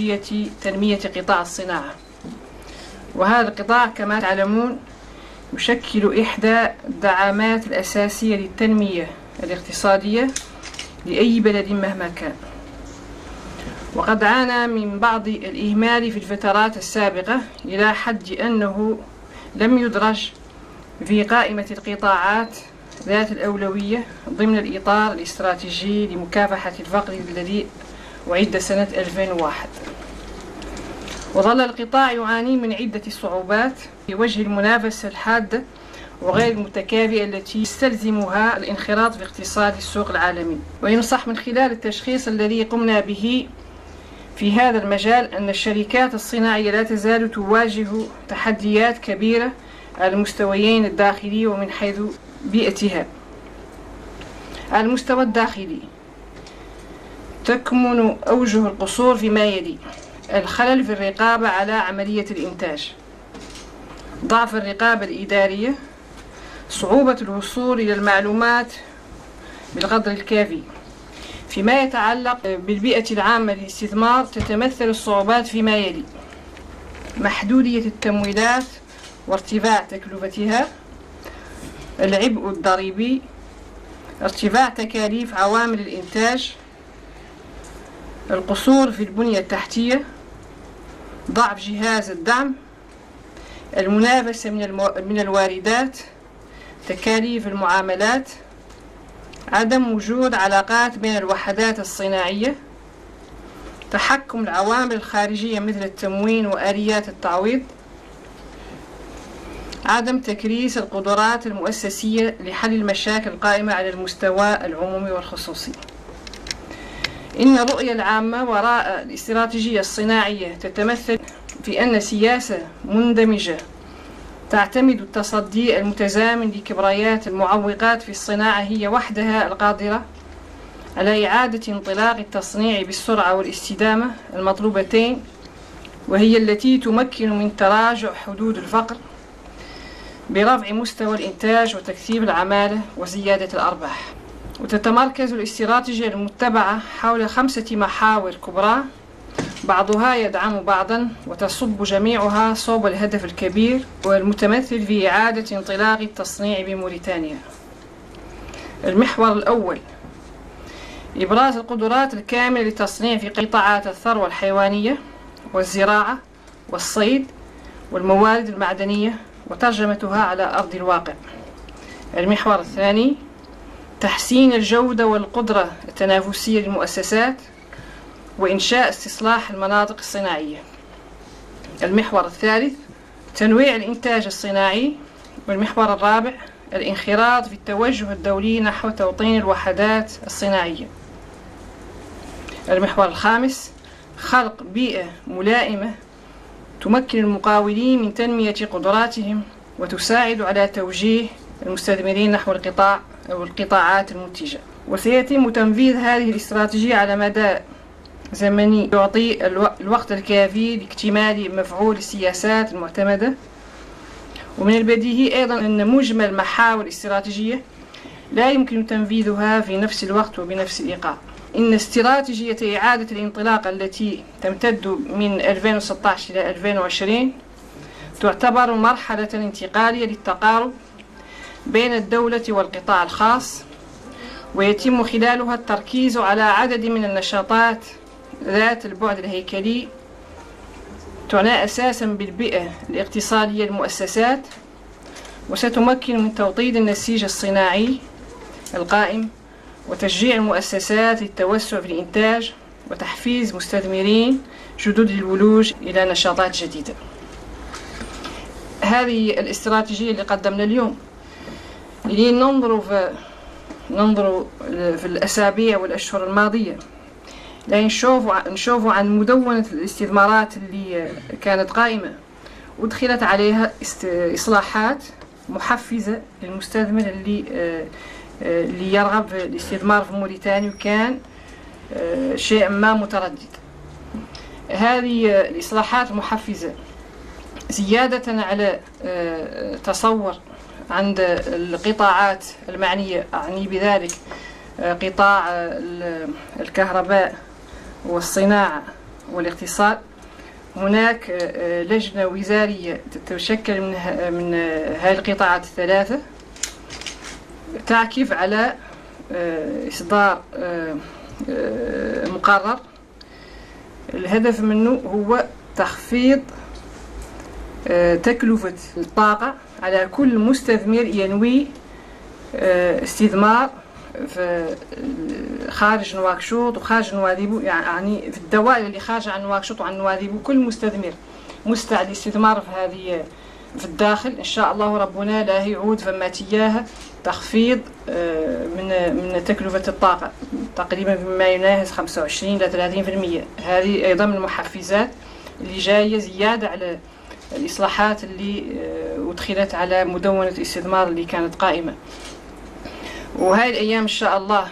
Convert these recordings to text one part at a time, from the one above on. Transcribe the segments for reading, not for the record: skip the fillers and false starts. استراتيجية تنمية قطاع الصناعة، وهذا القطاع كما تعلمون يشكل إحدى الدعامات الأساسية للتنمية الاقتصادية لأي بلد مهما كان، وقد عانى من بعض الإهمال في الفترات السابقة إلى حد أنه لم يدرج في قائمة القطاعات ذات الأولوية ضمن الإطار الاستراتيجي لمكافحة الفقر الذي وعد سنة 2001. وظل القطاع يعاني من عدة صعوبات في وجه المنافسة الحادة وغير المتكافئة التي يستلزمها الانخراط في اقتصاد السوق العالمي. وينصح من خلال التشخيص الذي قمنا به في هذا المجال أن الشركات الصناعية لا تزال تواجه تحديات كبيرة على المستويين الداخلي ومن حيث بيئتها. على المستوى الداخلي تكمن أوجه القصور فيما يلي: الخلل في الرقابة على عملية الإنتاج، ضعف الرقابة الإدارية، صعوبة الوصول إلى المعلومات بالقدر الكافي. فيما يتعلق بالبيئة العامة للاستثمار تتمثل الصعوبات فيما يلي: محدودية التمويلات وارتفاع تكلفتها، العبء الضريبي، ارتفاع تكاليف عوامل الإنتاج، القصور في البنية التحتية، ضعف جهاز الدعم، المنافسة من الواردات، تكاليف المعاملات، عدم وجود علاقات بين الوحدات الصناعية، تحكم العوامل الخارجية مثل التموين وآليات التعويض، عدم تكريس القدرات المؤسسية لحل المشاكل القائمة على المستوى العمومي والخصوصي. إن الرؤية العامة وراء الاستراتيجية الصناعية تتمثل في أن سياسة مندمجة تعتمد التصدي المتزامن لكبريات المعوقات في الصناعة هي وحدها القادرة على إعادة انطلاق التصنيع بالسرعة والاستدامة المطلوبتين، وهي التي تمكن من تراجع حدود الفقر برفع مستوى الإنتاج وتكثيف العمالة وزيادة الأرباح. وتتمركز الاستراتيجية المتبعة حول 5 محاور كبرى، بعضها يدعم بعضا وتصب جميعها صوب الهدف الكبير والمتمثل في إعادة انطلاق التصنيع بموريتانيا. المحور الأول: إبراز القدرات الكاملة للتصنيع في قطاعات الثروة الحيوانية والزراعة والصيد والموارد المعدنية وترجمتها على أرض الواقع. المحور الثاني: تحسين الجودة والقدرة التنافسية للمؤسسات وإنشاء استصلاح المناطق الصناعية. المحور الثالث: تنويع الإنتاج الصناعي. والمحور الرابع: الانخراط في التوجه الدولي نحو توطين الوحدات الصناعية. المحور الخامس: خلق بيئة ملائمة تمكن المقاولين من تنمية قدراتهم وتساعد على توجيه المستثمرين نحو القطاع أو القطاعات المنتجة. وسيتم تنفيذ هذه الاستراتيجية على مدى زمني يعطي الوقت الكافي لاكتمال مفعول السياسات المعتمدة. ومن البديهي أيضا أن مجمل محاور الاستراتيجية لا يمكن تنفيذها في نفس الوقت وبنفس الإيقاع. إن استراتيجية إعادة الانطلاق التي تمتد من 2016 إلى 2020 تعتبر مرحلة انتقالية للتقارب بين الدولة والقطاع الخاص، ويتم خلالها التركيز على عدد من النشاطات ذات البعد الهيكلي تعنى أساسا بالبيئة الاقتصادية للمؤسسات، وستمكن من توطيد النسيج الصناعي القائم وتشجيع المؤسسات للتوسع في الإنتاج وتحفيز مستثمرين جدد للولوج إلى نشاطات جديدة. هذه الاستراتيجية اللي قدمنا اليوم اللي ننظروا في الأسابيع والأشهر الماضية لين نشوفوا عن مدونة الاستثمارات اللي كانت قائمة ودخلت عليها إصلاحات محفزة للمستثمر اللي يرغب في الاستثمار في موريتانيا وكان شيئا ما متردد. هذه الإصلاحات المحفزة زيادة على تصور عند القطاعات المعنية، أعني بذلك قطاع الكهرباء والصناعة والاقتصاد. هناك لجنة وزارية تتشكل من هذه القطاعات الثلاثة تعكف على إصدار مقرر الهدف منه هو تخفيض تكلفة الطاقة على كل مستثمر ينوي استثمار في خارج نواكشوط وخارج نواديبو، يعني في الدوائر اللي خارجة عن نواكشوط وعن نواديبو. كل مستثمر مستعد للاستثمار في هذه في الداخل إن شاء الله ربنا لا يعود فما تياه تخفيض من تكلفة الطاقة تقريبا بما يناهز 25 إلى 30%. هذه أيضا من المحفزات اللي جاية زيادة على الإصلاحات اللي أدخلت على مدونة الاستثمار اللي كانت قائمة. وهاي الأيام إن شاء الله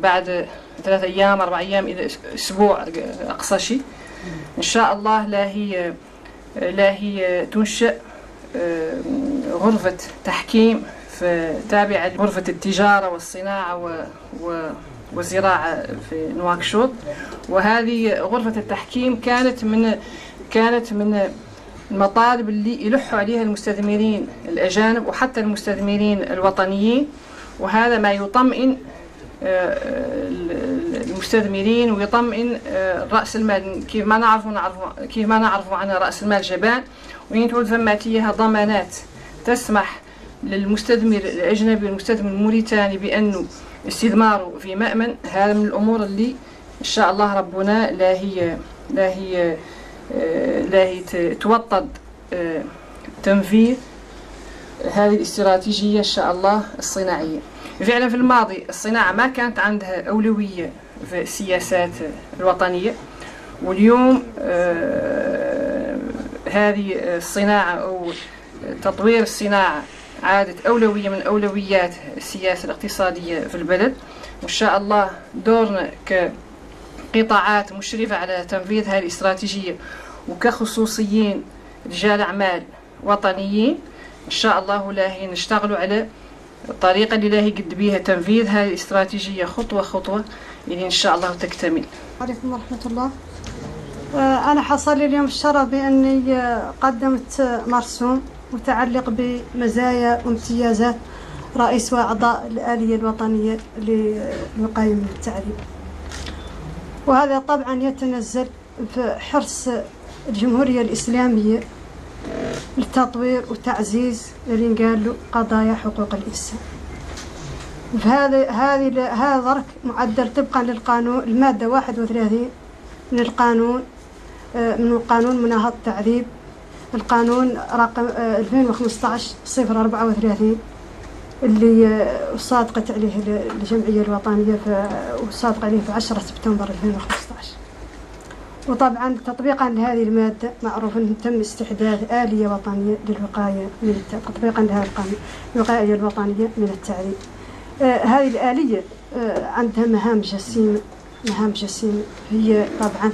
بعد 3 أيام 4 أيام إلى أسبوع أقصى شيء إن شاء الله لا هي تنشأ غرفة تحكيم تابعة لغرفة التجارة والصناعة والزراعة في نواكشوط. وهذه غرفة التحكيم كانت من المطالب اللي يلحوا عليها المستثمرين الأجانب وحتى المستثمرين الوطنيين، وهذا ما يطمئن المستثمرين ويطمئن رأس المال. كيف ما نعرفوا عن رأس المال جبان، وين تعود فما تيها ضمانات تسمح للمستثمر الأجنبي والمستثمر الموريتاني بأنه استثماره في مأمن. هذا من الأمور اللي إن شاء الله ربنا لا هي توطد تنفيذ هذه الاستراتيجية إن شاء الله الصناعية. فعلا في الماضي الصناعة ما كانت عندها أولوية في السياسات الوطنية، واليوم هذه الصناعة أو تطوير الصناعة عادت أولوية من أولويات السياسة الاقتصادية في البلد. وإن شاء الله دورنا كقطاعات مشرفة على تنفيذ هذه الاستراتيجية وكخصوصيين رجال أعمال وطنيين إن شاء الله لاهي نشتغلوا على الطريقة اللي لاهي قد بيها تنفيذ هذه الاستراتيجية خطوة خطوة اللي إن شاء الله تكتمل. عليكم ورحمة الله. أنا حصل لي اليوم الشرف بأني قدمت مرسوم متعلق بمزايا وامتيازات رئيس وأعضاء الآلية الوطنية للمقايم التعليم، وهذا طبعا يتنزل في حرص الجمهورية الإسلامية للتطوير وتعزيز اللي نقالوا قضايا حقوق الإنسان. هذا درك معدل طبقا للقانون المادة 31 من القانون مناهض التعذيب، القانون رقم 2015/034 اللي صادقت عليه الجمعية الوطنية وصادق عليه في 10 سبتمبر 2015. وطبعا تطبيقا لهذه المادة معروف أنه تم استحداث آلية وطنية للوقاية من تطبيقا لهذا القانون الوقاية الوطنية من التعذيب. هذه الآلية عندها مهام جسيمة هي طبعا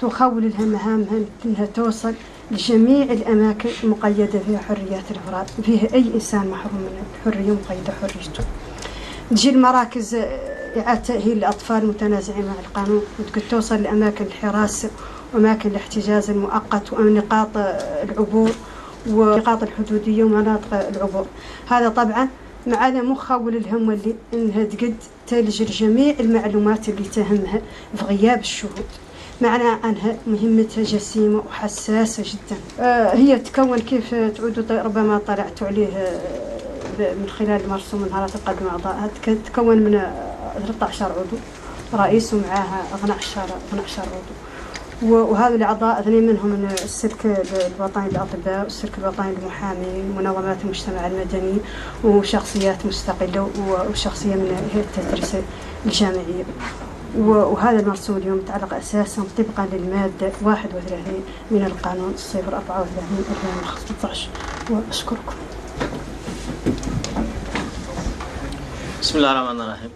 تخول لها مهامها أنها توصل لجميع الأماكن المقيدة فيها حريات الأفراد، فيها أي إنسان محروم من الحرية مقيدة حريته. تجي المراكز إعادة تأهيل الأطفال المتنازعين مع القانون، وتقد توصل لأماكن الحراسة وأماكن الاحتجاز المؤقت ونقاط العبور ونقاط الحدودية ومناطق العبور. هذا طبعا مع مخول الهم اللي انها تقد تلج لجميع المعلومات اللي تهمها في غياب الشهود، معناها أنها مهمتها جسيمة وحساسة جدا. هي تكون كيف تعودوا ربما طلعتوا عليه من خلال مرسوم النهارات القادمة أعضاء، تكون من 13 عضو رئيس ومعها 12 عضو، وهذا الأعضاء اثنين منهم من السلك الوطني للأطباء والسلك الوطني للمحامين ومنظمات المجتمع المدني وشخصيات مستقلة وشخصية من هيئة التدريس الجامعية. وهذا المرسوم اليوم متعلق أساسا طبقا للمادة 31 من القانون 034/2015. وأشكركم. بسم الله الرحمن الرحيم.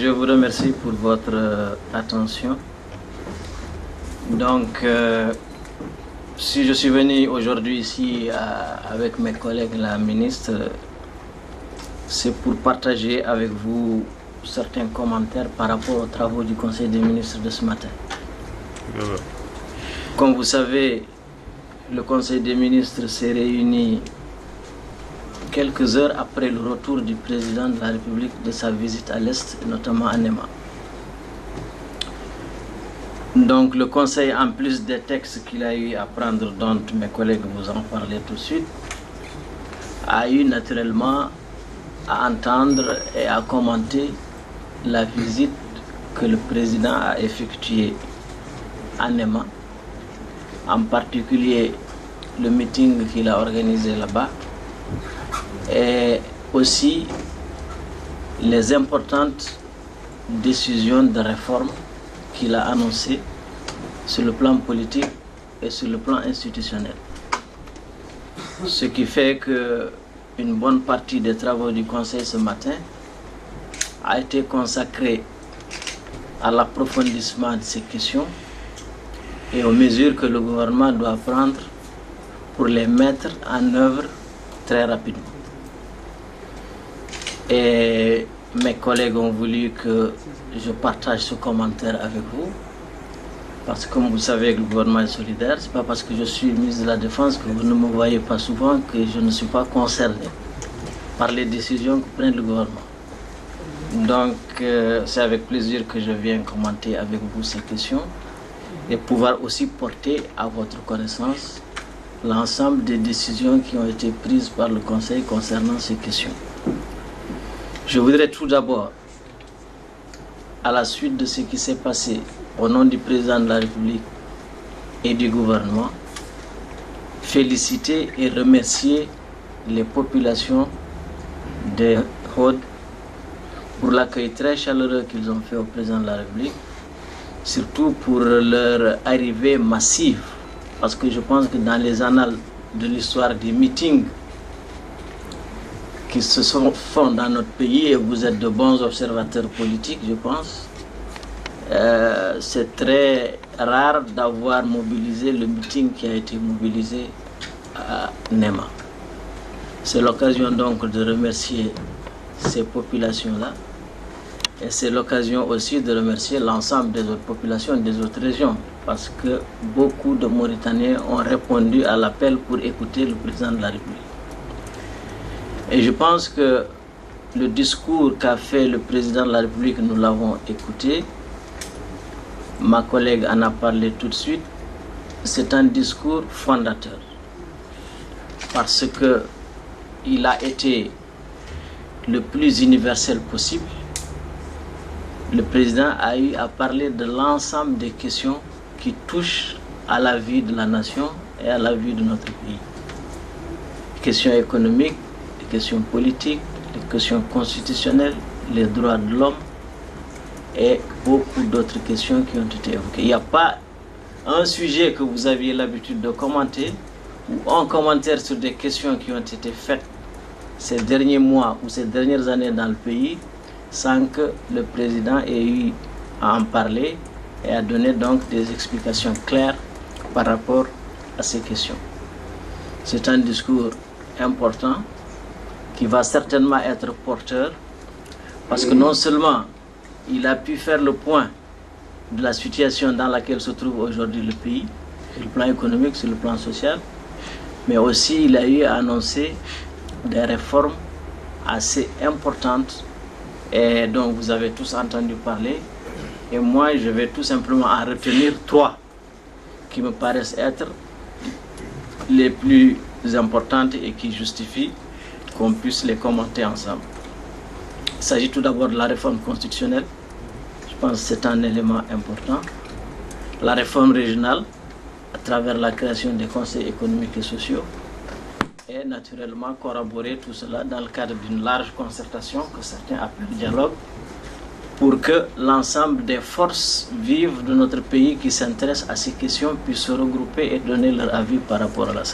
Je vous remercie pour votre attention. Donc, si je suis venu aujourd'hui ici avec mes collègues, la ministre, c'est pour partager avec vous certains commentaires par rapport aux travaux du Conseil des ministres de ce matin. Comme vous savez, le Conseil des ministres s'est réuni quelques heures après le retour du président de la République de sa visite à l'Est, notamment à Nema. Donc le Conseil, en plus des textes qu'il a eu à prendre, dont mes collègues vous en parlaient tout de suite, a eu naturellement à entendre et à commenter la visite que le président a effectuée à Nema, en particulier le meeting qu'il a organisé là-bas, et aussi les importantes décisions de réforme qu'il a annoncées sur le plan politique et sur le plan institutionnel. Ce qui fait qu'une bonne partie des travaux du Conseil ce matin a été consacrée à l'approfondissement de ces questions et aux mesures que le gouvernement doit prendre pour les mettre en œuvre très rapidement. Et mes collègues ont voulu que je partage ce commentaire avec vous, parce que comme vous savez, le gouvernement est solidaire. Ce n'est pas parce que je suis ministre de la Défense que vous ne me voyez pas souvent que je ne suis pas concerné par les décisions que prend le gouvernement. Donc c'est avec plaisir que je viens commenter avec vous ces questions et pouvoir aussi porter à votre connaissance l'ensemble des décisions qui ont été prises par le Conseil concernant ces questions. Je voudrais tout d'abord, à la suite de ce qui s'est passé au nom du président de la République et du gouvernement, féliciter et remercier les populations de Hod pour l'accueil très chaleureux qu'ils ont fait au président de la République, surtout pour leur arrivée massive, parce que je pense que dans les annales de l'histoire des meetings qui se sont faits dans notre pays, et vous êtes de bons observateurs politiques, je pense, c'est très rare d'avoir mobilisé le meeting qui a été mobilisé à Nema. C'est l'occasion donc de remercier ces populations-là, et c'est l'occasion aussi de remercier l'ensemble des autres populations des autres régions, parce que beaucoup de Mauritaniens ont répondu à l'appel pour écouter le président de la République. Et je pense que le discours qu'a fait le président de la République, nous l'avons écouté. Ma collègue en a parlé tout de suite. C'est un discours fondateur, parce qu'il a été le plus universel possible. Le président a eu à parler de l'ensemble des questions qui touchent à la vie de la nation et à la vie de notre pays. Questions économiques, questions politiques, les questions constitutionnelles, les droits de l'homme et beaucoup d'autres questions qui ont été évoquées. Il n'y a pas un sujet que vous aviez l'habitude de commenter ou un commentaire sur des questions qui ont été faites ces derniers mois ou ces dernières années dans le pays sans que le président ait eu à en parler et à donner donc des explications claires par rapport à ces questions. C'est un discours important qui va certainement être porteur, parce que non seulement il a pu faire le point de la situation dans laquelle se trouve aujourd'hui le pays, sur le plan économique, sur le plan social, mais aussi il a eu à annoncer des réformes assez importantes et dont vous avez tous entendu parler. Et moi, je vais tout simplement en retenir trois qui me paraissent être les plus importantes et qui justifient qu'on puisse les commenter ensemble. Il s'agit tout d'abord de la réforme constitutionnelle. Je pense que c'est un élément important. La réforme régionale, à travers la création des conseils économiques et sociaux. Et naturellement, corroborer tout cela dans le cadre d'une large concertation que certains appellent dialogue, pour que l'ensemble des forces vives de notre pays qui s'intéressent à ces questions puissent se regrouper et donner leur avis par rapport à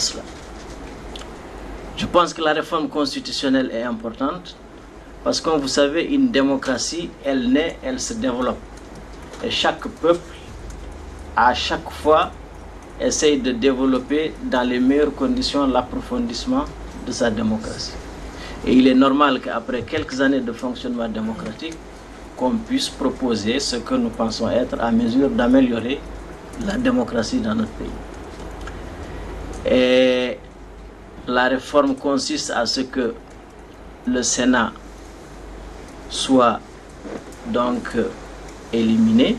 cela. Je pense que la réforme constitutionnelle est importante parce que, comme vous savez, une démocratie, elle naît, elle se développe. Et chaque peuple, à chaque fois, essaye de développer dans les meilleures conditions l'approfondissement de sa démocratie. Et il est normal qu'après quelques années de fonctionnement démocratique, qu'on puisse proposer ce que nous pensons être à mesure d'améliorer la démocratie dans notre pays. Et la réforme consiste à ce que le Sénat soit donc éliminé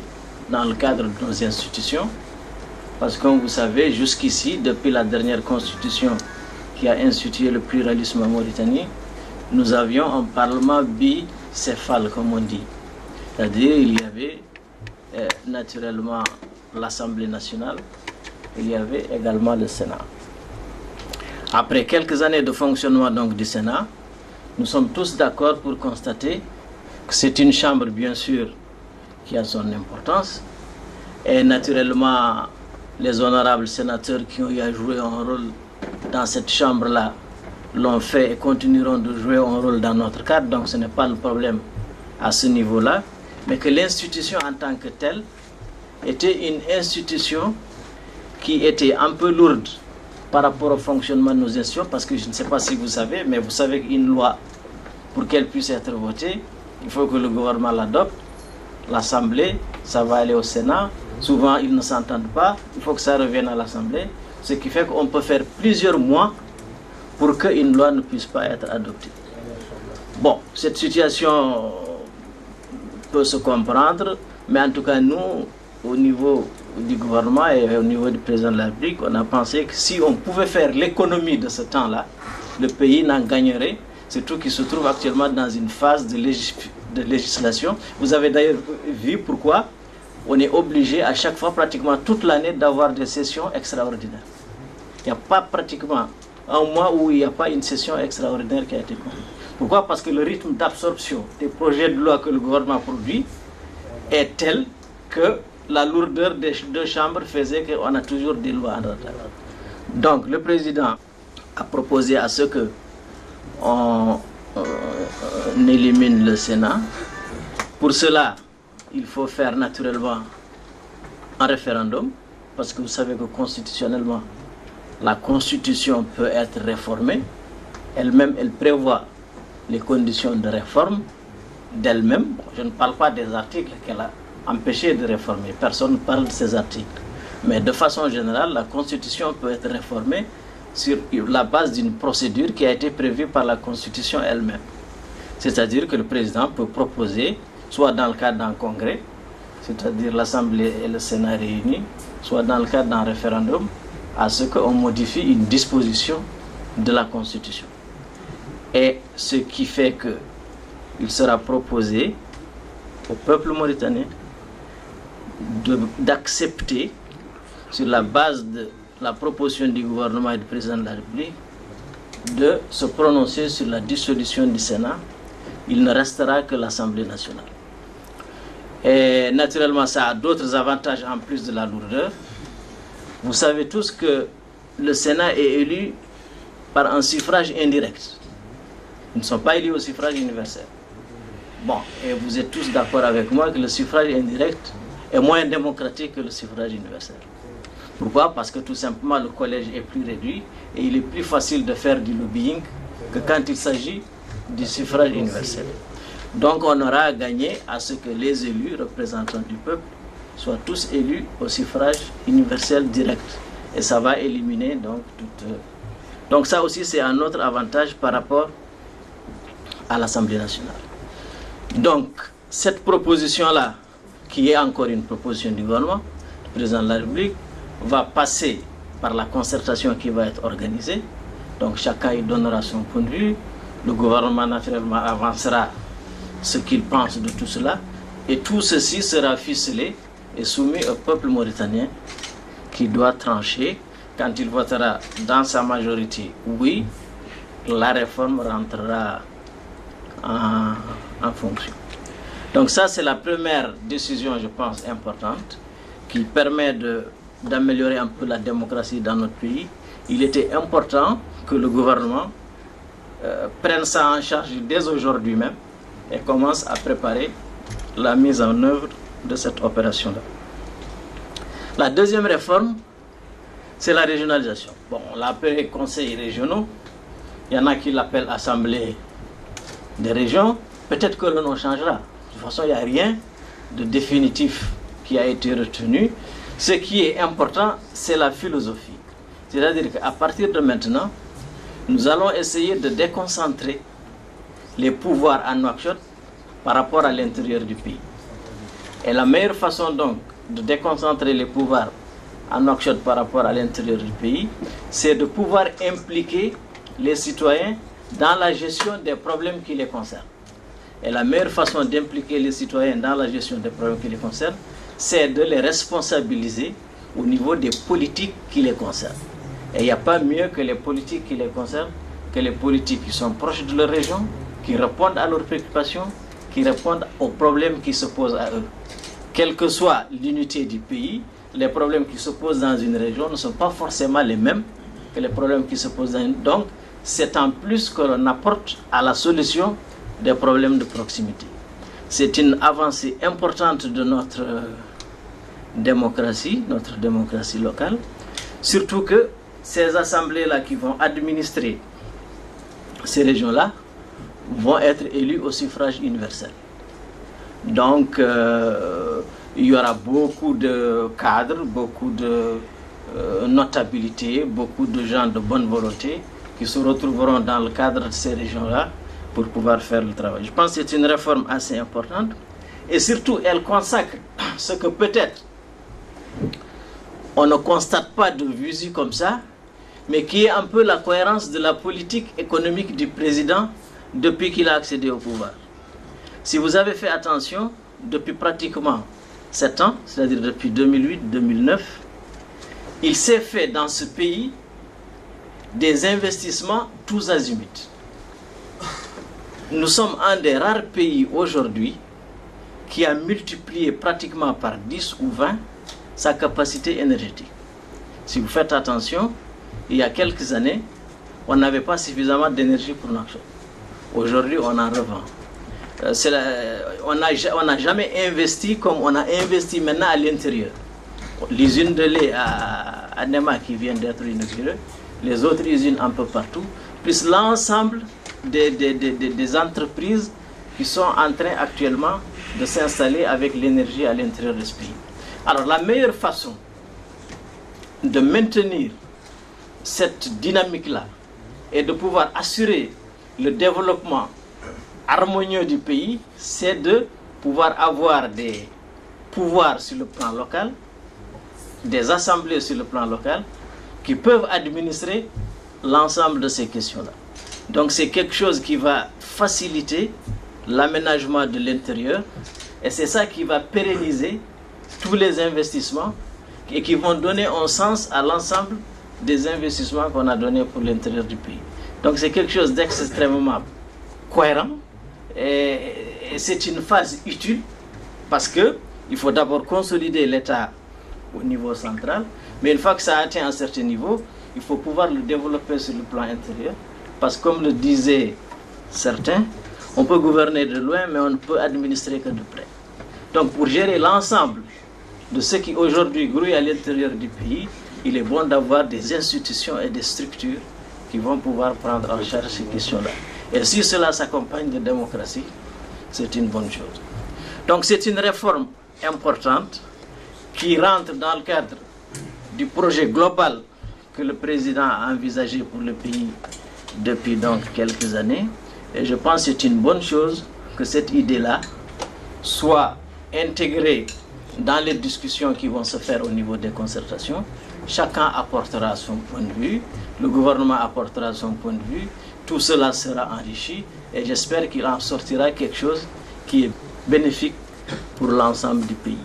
dans le cadre de nos institutions, parce que comme vous savez, jusqu'ici, depuis la dernière constitution qui a institué le pluralisme en Mauritanie, nous avions un parlement bicéphale, comme on dit. C'est-à-dire il y avait naturellement l'Assemblée nationale, il y avait également le Sénat. Après quelques années de fonctionnement donc, du Sénat, nous sommes tous d'accord pour constater que c'est une chambre, bien sûr, qui a son importance. Et naturellement, les honorables sénateurs qui ont joué un rôle dans cette chambre-là l'ont fait et continueront de jouer un rôle dans notre cadre. Donc ce n'est pas le problème à ce niveau-là. Mais que l'institution en tant que telle était une institution qui était un peu lourde par rapport au fonctionnement de nos institutions, parce que je ne sais pas si vous savez, mais vous savez qu'une loi, pour qu'elle puisse être votée, il faut que le gouvernement l'adopte, l'Assemblée, ça va aller au Sénat, souvent ils ne s'entendent pas, il faut que ça revienne à l'Assemblée, ce qui fait qu'on peut faire plusieurs mois pour qu'une loi ne puisse pas être adoptée. Bon, cette situation peut se comprendre, mais en tout cas nous, au niveau du gouvernement et au niveau du président de la République, on a pensé que si on pouvait faire l'économie de ce temps-là, le pays n'en gagnerait, surtout qu'il se trouve actuellement dans une phase de législation. Vous avez d'ailleurs vu pourquoi on est obligé à chaque fois, pratiquement toute l'année, d'avoir des sessions extraordinaires. Il n'y a pas pratiquement un mois où il n'y a pas une session extraordinaire qui a été conduite. Pourquoi? Parce que le rythme d'absorption des projets de loi que le gouvernement produit est tel que la lourdeur des deux chambres faisait qu'on a toujours des lois en retard. Donc le président a proposé à ce que on élimine le Sénat. Pour cela, il faut faire naturellement un référendum, parce que vous savez que constitutionnellement, la Constitution peut être réformée. Elle-même, elle prévoit les conditions de réforme d'elle-même. Je ne parle pas des articles qu'elle a empêchés de réformer. Personne ne parle de ces articles. Mais de façon générale, la Constitution peut être réformée sur la base d'une procédure qui a été prévue par la Constitution elle-même. C'est-à-dire que le président peut proposer, soit dans le cadre d'un congrès, c'est-à-dire l'Assemblée et le Sénat réunis, soit dans le cadre d'un référendum, à ce qu'on modifie une disposition de la Constitution. Et ce qui fait qu'il sera proposé au peuple mauritanien d'accepter, sur la base de la proposition du gouvernement et du président de la République, de se prononcer sur la dissolution du Sénat. Il ne restera que l'Assemblée nationale. Et naturellement, ça a d'autres avantages en plus de la lourdeur. Vous savez tous que le Sénat est élu par un suffrage indirect. Ils ne sont pas élus au suffrage universel. Bon, et vous êtes tous d'accord avec moi que le suffrage indirect est moins démocratique que le suffrage universel. Pourquoi? Parce que tout simplement le collège est plus réduit et il est plus facile de faire du lobbying que quand il s'agit du suffrage universel. Donc on aura gagné à ce que les élus représentants du peuple soient tous élus au suffrage universel direct. Et ça va éliminer donc toute... Donc ça aussi c'est un autre avantage par rapport à l'Assemblée nationale. Donc cette proposition-là, qui est encore une proposition du gouvernement, du président de la République, va passer par la concertation qui va être organisée. Donc chacun y donnera son point de vue. Le gouvernement naturellement avancera ce qu'il pense de tout cela. Et tout ceci sera ficelé et soumis au peuple mauritanien qui doit trancher. Quand il votera dans sa majorité, oui, la réforme rentrera en fonction. Donc ça c'est la première décision, je pense, importante, qui permet d'améliorer un peu la démocratie dans notre pays. Il était important que le gouvernement prenne ça en charge dès aujourd'hui même et commence à préparer la mise en œuvre de cette opération-là. La deuxième réforme, c'est la régionalisation. Bon, on l'appelle conseils régionaux, il y en a qui l'appellent assemblée des régions, peut-être que le nom changera. De toute façon, il n'y a rien de définitif qui a été retenu. Ce qui est important, c'est la philosophie. C'est-à-dire qu'à partir de maintenant, nous allons essayer de déconcentrer les pouvoirs à Nouakchott par rapport à l'intérieur du pays. Et la meilleure façon donc de déconcentrer les pouvoirs à Nouakchott par rapport à l'intérieur du pays, c'est de pouvoir impliquer les citoyens dans la gestion des problèmes qui les concernent. Et la meilleure façon d'impliquer les citoyens dans la gestion des problèmes qui les concernent, c'est de les responsabiliser au niveau des politiques qui les concernent. Et il n'y a pas mieux que les politiques qui les concernent, que les politiques qui sont proches de leur région, qui répondent à leurs préoccupations, qui répondent aux problèmes qui se posent à eux. Quelle que soit l'unité du pays, les problèmes qui se posent dans une région ne sont pas forcément les mêmes que les problèmes qui se posent dans une... Donc, c'est en plus que l'on apporte à la solution des problèmes de proximité. C'est une avancée importante de notre démocratie, locale, surtout que ces assemblées-là qui vont administrer ces régions-là vont être élues au suffrage universel. Donc, il y aura beaucoup de cadres, beaucoup de notabilités, beaucoup de gens de bonne volonté qui se retrouveront dans le cadre de ces régions-là pour pouvoir faire le travail. Je pense que c'est une réforme assez importante et surtout elle consacre ce que peut-être on ne constate pas de visu comme ça, mais qui est un peu la cohérence de la politique économique du président depuis qu'il a accédé au pouvoir. Si vous avez fait attention, depuis pratiquement 7 ans, c'est-à-dire depuis 2008-2009, il s'est fait dans ce pays des investissements tous azimuts. Nous sommes un des rares pays aujourd'hui qui a multiplié pratiquement par 10 ou 20 sa capacité énergétique. Si vous faites attention, il y a quelques années, on n'avait pas suffisamment d'énergie pour Nouakchott. Aujourd'hui, on en revend. On n'a jamais investi comme on a investi maintenant à l'intérieur. L'usine de lait à Nema qui vient d'être inaugurée, les autres usines un peu partout, plus l'ensemble des entreprises qui sont en train actuellement de s'installer avec l'énergie à l'intérieur de ce pays. Alors la meilleure façon de maintenir cette dynamique-là et de pouvoir assurer le développement harmonieux du pays, c'est de pouvoir avoir des pouvoirs sur le plan local, des assemblées sur le plan local, qui peuvent administrer l'ensemble de ces questions-là. Donc c'est quelque chose qui va faciliter l'aménagement de l'intérieur et c'est ça qui va pérenniser tous les investissements et qui vont donner un sens à l'ensemble des investissements qu'on a donnés pour l'intérieur du pays. Donc c'est quelque chose d'extrêmement cohérent et c'est une phase utile parce qu'il faut d'abord consolider l'État au niveau central, mais une fois que ça a atteint un certain niveau, il faut pouvoir le développer sur le plan intérieur parce que comme le disaient certains, on peut gouverner de loin mais on ne peut administrer que de près. Donc pour gérer l'ensemble de ce qui aujourd'hui grouille à l'intérieur du pays, il est bon d'avoir des institutions et des structures qui vont pouvoir prendre en charge ces questions-là. Et si cela s'accompagne de démocratie, c'est une bonne chose. Donc c'est une réforme importante qui rentre dans le cadre du projet global que le président a envisagé pour le pays depuis donc quelques années. Et je pense que c'est une bonne chose que cette idée-là soit intégrée dans les discussions qui vont se faire au niveau des concertations. Chacun apportera son point de vue, le gouvernement apportera son point de vue, tout cela sera enrichi et j'espère qu'il en sortira quelque chose qui est bénéfique pour l'ensemble du pays.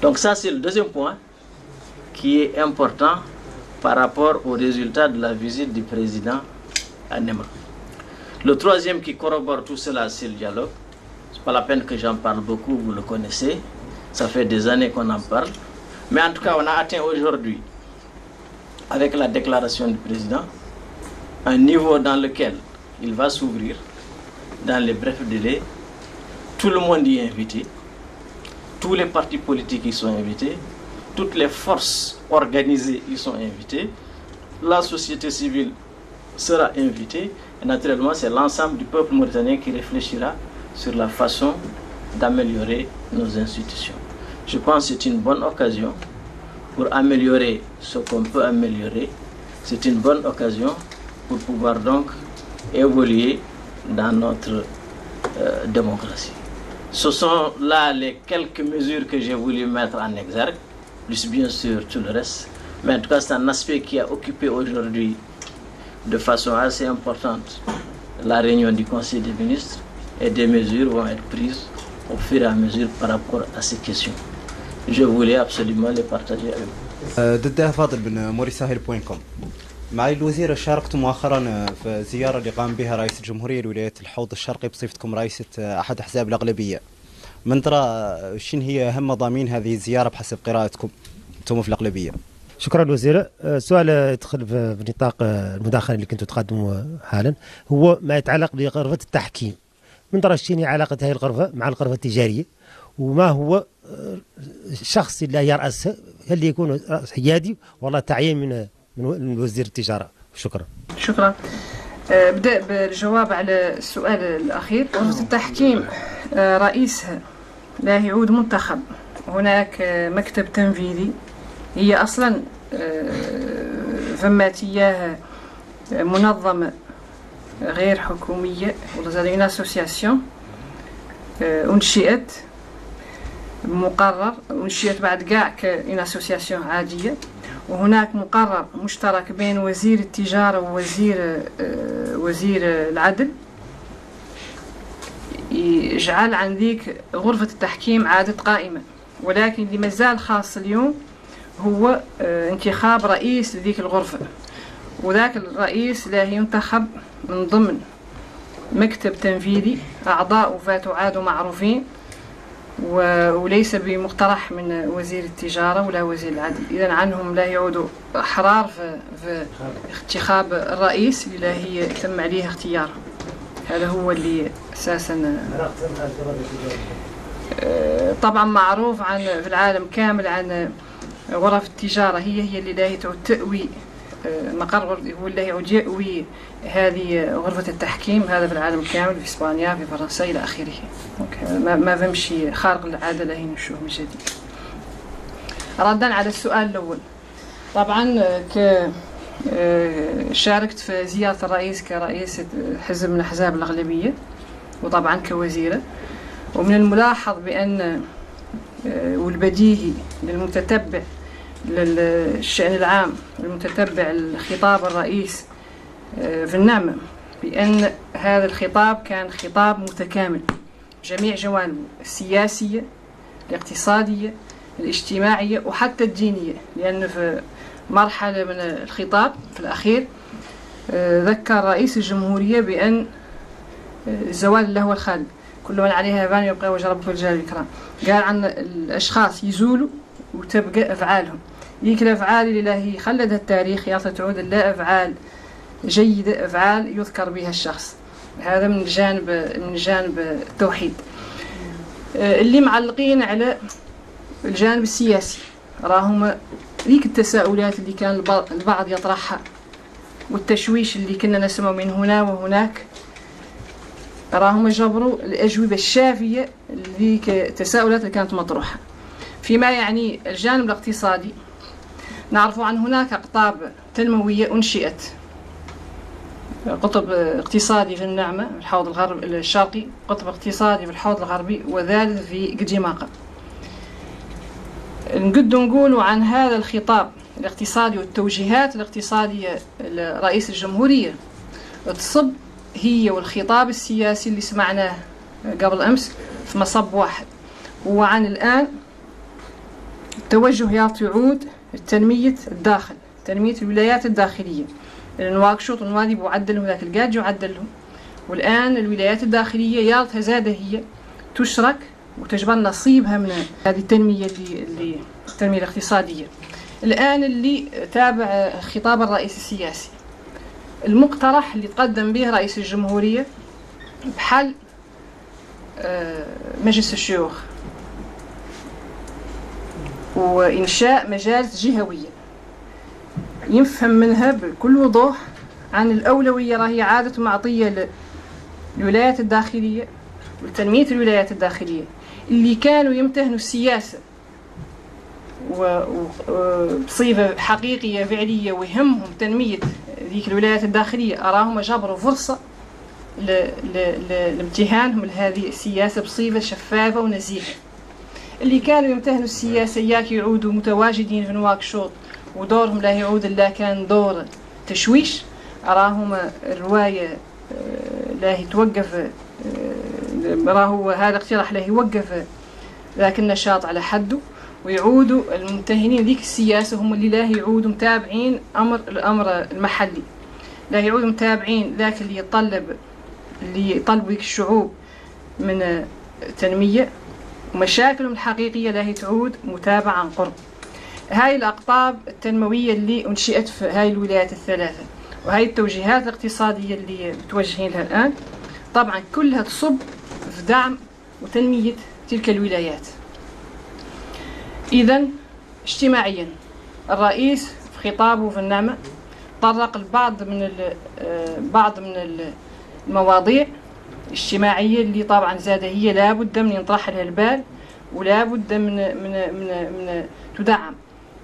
Donc ça c'est le deuxième point qui est important par rapport aux résultats de la visite du président à Nema. Le troisième qui corrobore tout cela, c'est le dialogue. C'est pas la peine que j'en parle beaucoup, vous le connaissez. Ça fait des années qu'on en parle. Mais en tout cas, on a atteint aujourd'hui, avec la déclaration du président, un niveau dans lequel il va s'ouvrir dans les brefs délais. Tout le monde y est invité. Tous les partis politiques y sont invités. Toutes les forces organisées y sont invitées. La société civile sera invité. Et naturellement, c'est l'ensemble du peuple mauritanien qui réfléchira sur la façon d'améliorer nos institutions. Je pense que c'est une bonne occasion pour améliorer ce qu'on peut améliorer. C'est une bonne occasion pour pouvoir donc évoluer dans notre démocratie. Ce sont là les quelques mesures que j'ai voulu mettre en exergue, plus bien sûr tout le reste. Mais en tout cas, c'est un aspect qui a occupé aujourd'hui de façon assez importante la réunion du Conseil des ministres, et des mesures vont être prises au fur et à mesure par rapport à ces questions. Je voulais absolument les partager avec vous. ضد فاضل بن موريساهل.com معالي الوزير شاركت مؤخرا في زيارة اللي قام بها رئيس الجمهورية لولاية الحوض الشرقي بصفتكم رئيسة أحد أحزاب الأغلبية. من ترى شن هي أهم مضامين هذه الزيارة بحسب قراءتكم أنتم في الأغلبية؟ شكرا وزير. سؤال يدخل في نطاق المداخلة اللي كنتوا تقدموا حالا هو ما يتعلق بغرفة التحكيم. من ترى شنو علاقة هذه الغرفة مع الغرفة التجارية؟ وما هو الشخص اللي يرأسها؟ هل يكون رأس حيادي ولا تعيين من وزير التجارة؟ شكرا. شكرا. أبدأ بالجواب على السؤال الأخير. غرفة التحكيم رئيسها لا يعود منتخب. هناك مكتب تنفيذي. هي أصلا فما تياها منظمة غير حكومية ولا أسوسياسيون أنشئت مقرر أنشئت بعد كاع كإن أسوسياسيون عادية وهناك مقرر مشترك بين وزير التجارة ووزير العدل يجعل عن ذيك غرفة التحكيم عادة قائمة ولكن اللي مازال خاص اليوم هو انتخاب رئيس لذيك الغرفة وذاك الرئيس لا ينتخب من ضمن مكتب تنفيذي أعضاء فاتعاد معروفين وليس بمقترح من وزير التجارة ولا وزير العدل إذن عنهم لا يعودوا أحرار في انتخاب الرئيس اللي لا هي تم عليه اختياره هذا هو اللي أساسا طبعا معروف عن في العالم كامل عن غرف التجارة هي اللي لا تعود تأوي مقر هو اللي يعود يأوي هذه غرفة التحكيم هذا في العالم كامل في إسبانيا في فرنسا إلى آخره ما فهمش خارق العادة لهي نشوف من جديد ردا على السؤال الأول طبعا شاركت في زيارة الرئيس كرئيسة حزب من أحزاب الأغلبية وطبعا كوزيرة ومن الملاحظ بأن والبديهي للمتتبع للشأن العام المتتبع الخطاب الرئيس في النعمة بأن هذا الخطاب كان خطاب متكامل جميع جوانبه السياسية الاقتصادية الاجتماعية وحتى الدينية لأن في مرحلة من الخطاب في الأخير ذكر رئيس الجمهورية بأن الزوال له الخالد كل من عليها فان يبقى وجه ربه الجلال والإكرام قال عن الأشخاص يزولوا وتبقى أفعالهم ذيك الأفعال اللي هي خلدها التاريخ يعطي تعود لا أفعال جيدة أفعال يذكر بها الشخص هذا من جانب التوحيد اللي معلقين على الجانب السياسي راهم ذيك التساؤلات اللي كان البعض يطرحها والتشويش اللي كنا نسمع من هنا وهناك راهم جبروا الأجوبة الشافية لذيك التساؤلات اللي كانت مطروحة فيما يعني الجانب الاقتصادي نعرف عن هناك أقطاب تنموية أنشئت قطب اقتصادي في النعمة الحوض الغربي الشرقي قطب اقتصادي في الحوض الغربي وذلك في قديماقة نقد نقول عن هذا الخطاب الاقتصادي والتوجيهات الاقتصادية لرئيس الجمهورية تصب هي والخطاب السياسي اللي سمعناه قبل أمس في مصب واحد وعن الآن التوجه يعود تنمية الداخل تنمية الولايات الداخلية نواكشوط ونوادي وعدلهم ذاك القاج وعدلهم والآن الولايات الداخلية يالتها زادة هي تشرك وتجبر نصيبها من هذه التنمية اللي التنمية الاقتصادية الآن اللي تابع خطاب الرئيس السياسي المقترح اللي تقدم به رئيس الجمهورية بحل مجلس الشيوخ وإنشاء مجالس جهوية يفهم منها بكل وضوح عن الأولوية راهي عادة معطية للولايات الداخلية وتنمية الولايات الداخلية اللي كانوا يمتهنوا السياسة وبصيغة حقيقية فعلية ويهمهم تنمية ذيك الولايات الداخلية، أراهم جبروا فرصة لامتهانهم لهذه السياسة بصيغة شفافة ونزيهة. اللي كانوا يمتهنوا السياسة ياك يعودوا متواجدين في نواكشوط ودورهم لا يعود إلا كان دور تشويش، أراهم الرواية لا يتوقف، راهو هذا اقتراح لا يوقف ذاك النشاط على حده، ويعودوا الممتهنين ذيك السياسة هم اللي لا يعودوا متابعين الأمر المحلي، لا يعودوا متابعين ذاك اللي يطلب الشعوب من تنمية، ومشاكلهم الحقيقية لا تعود متابعة عن قرب. هاي الأقطاب التنموية اللي أنشئت في هاي الولايات الثلاثة، وهاي التوجيهات الاقتصادية اللي متوجهين لها الآن طبعا كلها تصب في دعم وتنمية تلك الولايات. إذن اجتماعيا الرئيس في خطابه في النعمة طرق بعض من المواضيع الاجتماعية اللي طبعا زاد هي لابد من ينطرح لها البال، ولابد من تدعم.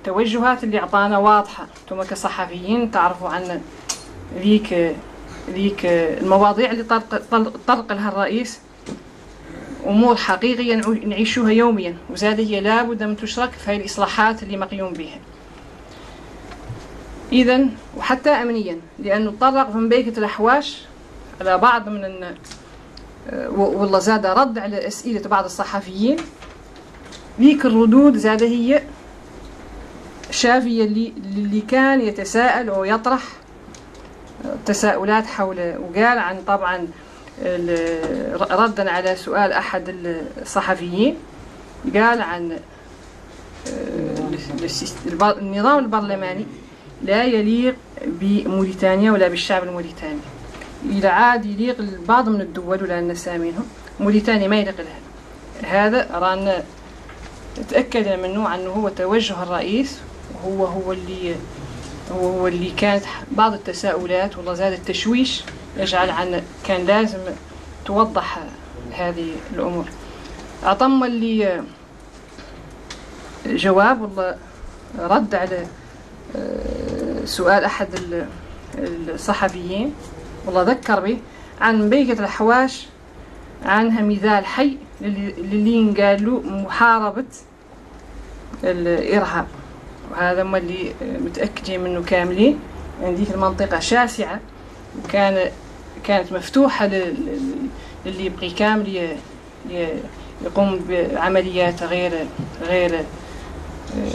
التوجهات اللي أعطانا واضحة، انتوما كصحفيين تعرفوا عن ذيك المواضيع اللي طرق لها الرئيس، أمور حقيقية نعيشوها يوميا، وزاد هي لابد من تشرك في هاي الإصلاحات اللي مقيوم بها. إذن وحتى أمنيا، لأنه طرق في مبيكة الأحواش على بعض من والله زاد رد على أسئلة بعض الصحفيين، ذيك الردود زاد هي شافية اللي كان يتساءل أو يطرح تساؤلات حول، وقال عن طبعا ردا على سؤال أحد الصحفيين، قال عن النظام البرلماني لا يليق بموريتانيا ولا بالشعب الموريتاني، إلى عاد يليق لبعض من الدول ولا نسامينهم، موريتانيا ما يليق لها. هذا رانا تأكد منه أنه هو توجه الرئيس، وهو هو اللي كانت بعض التساؤلات والله زاد التشويش يجعل عن كان لازم توضح هذه الأمور. أعطم اللي جواب والله رد على سؤال أحد الصحفيين والله ذكر به عن بيكة الحواش، عنها مثال حي للي قالوا محاربة الإرهاب، وهذا ما اللي متأكدين منه كاملين. عندي في المنطقة شاسعة وكانت مفتوحة للي يبغي كامل يقوم بعمليات غير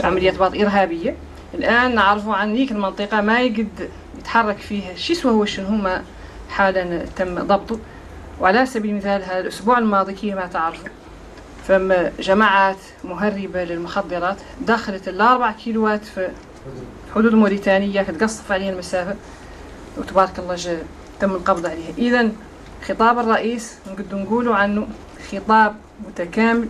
عمليات بعض إرهابية. الآن نعرفوا عن ذيك المنطقة ما يقد يتحرك فيها شسوة وشن هما حالا تم ضبطه. وعلى سبيل المثال هذا الأسبوع الماضي كيما تعرفوا فما جماعات مهربة للمخدرات دخلت 4 كيلوات في حدود موريتانية، تقصف عليها المسافة وتبارك الله تم القبض عليها. إذن خطاب الرئيس نقدر نقولوا عنه خطاب متكامل،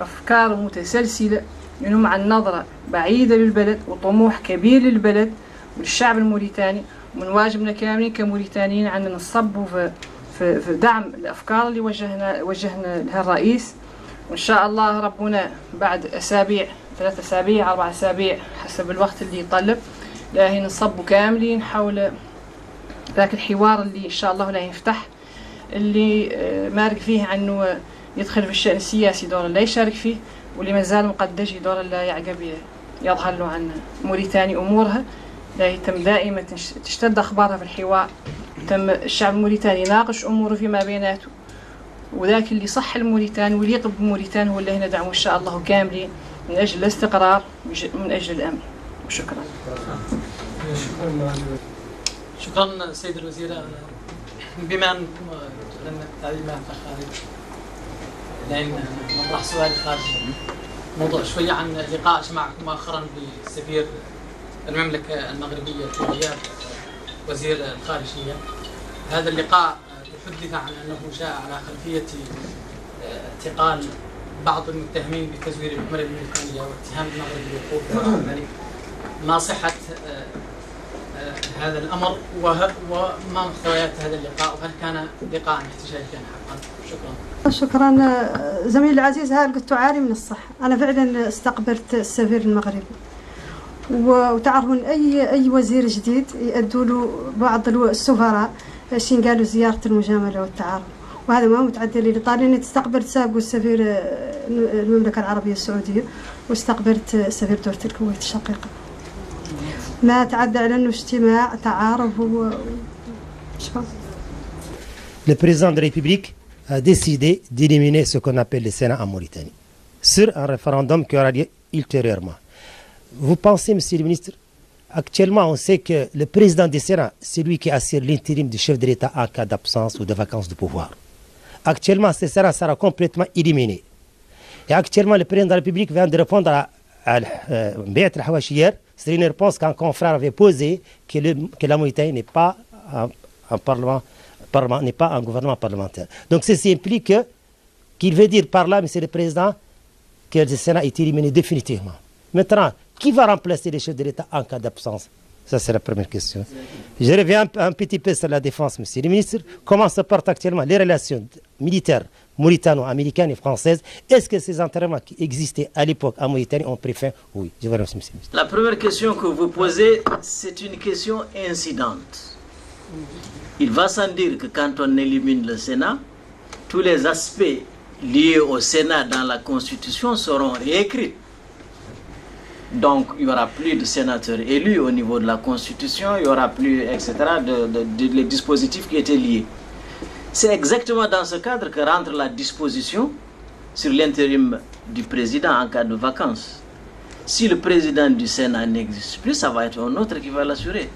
أفكار متسلسلة منهم عن نظرة بعيدة للبلد وطموح كبير للبلد والشعب الموريتاني، ومن واجبنا كاملين كموريتانيين أن نصبوا في دعم الأفكار اللي وجهنا لها الرئيس. وإن شاء الله ربنا بعد أسابيع 3 أسابيع 4 أسابيع حسب الوقت اللي يطلب لاهي نصبوا كاملين حول ذاك الحوار اللي إن شاء الله لا يفتح، اللي مارك فيه عنه يدخل في الشأن السياسي دور لا يشارك فيه، واللي مازال مقدش دور لا يعقب يظهر له عن موريتاني أمورها لا يتم دائما تشتد أخبارها في الحوار. تم الشعب الموريتاني يناقش أموره فيما بيناته، وذاك اللي صح الموريتاني وليق بموريتاني هو اللي هنا دعمه إن شاء الله كاملين من أجل الاستقرار من أجل الأمن. وشكرا. شكرا سيد الوزير. بما أن تكلمنا تعليمات خارج لأن نطرح سؤال خارج موضوع شوية عن لقاء جمعكم مؤخرا بسفير المملكة المغربية في غياب وزير الخارجية. هذا اللقاء تحدث عن أنه جاء على خلفية اعتقال بعض المتهمين بتزوير العملة الملكية واتهام المغرب بالوقوف وراء الملك. ما صحة هذا الأمر وما مستويات هذا اللقاء، وهل كان لقاء احتشاشيا حقا؟ شكرا. شكرا زميل العزيز. قلت عاري من الصح، أنا فعلا استقبلت السفير المغربي، وتعرفون أي وزير جديد يؤدوا له بعض السفراء شين قالوا زيارة المجاملة والتعارف، وهذا ما متعدي لإيطاليا. أني استقبلت سابق السفير المملكة العربية السعودية، واستقبلت سفير دولة الكويت الشقيقة. ما تعدى على أنه اجتماع تعارف Le président de la République a décidé d'éliminer ce qu'on appelle le Sénat en Mauritanie sur un référendum qui aura lieu ultérieurement. Vous pensez, monsieur le ministre, actuellement on sait que le président du Sénat, c'est lui qui assure l'intérim du chef de l'État en cas d'absence ou de vacances de pouvoir. Actuellement, ce Sénat sera complètement éliminé. Et actuellement, le président de la République vient de répondre à Maître Hawachir. C'est une réponse qu'un confrère avait posée, que la Mauritanie n'est pas un parlement, n'est pas un gouvernement parlementaire. Donc ceci implique qu'il veut dire par là, monsieur le président, que le Sénat est éliminé définitivement. Maintenant, qui va remplacer les chefs de l'État en cas d'absence? Ça, c'est la première question. Je reviens un petit peu sur la défense, monsieur le ministre. Comment se portent actuellement les relations militaires mauritano-américaines et françaises? Est-ce que ces entraînements qui existaient à l'époque en Mauritanie ont pris fin? Oui. Je vous remercie, monsieur le ministre. La première question que vous posez, c'est une question incidente. Il va sans dire que quand on élimine le Sénat, tous les aspects liés au Sénat dans la Constitution seront réécrits. Donc, il n'y aura plus de sénateurs élus au niveau de la Constitution, il n'y aura plus, etc., les dispositifs qui étaient liés. C'est exactement dans ce cadre que rentre la disposition sur l'intérim du président en cas de vacances. Si le président du Sénat n'existe plus, ça va être un autre qui va l'assurer.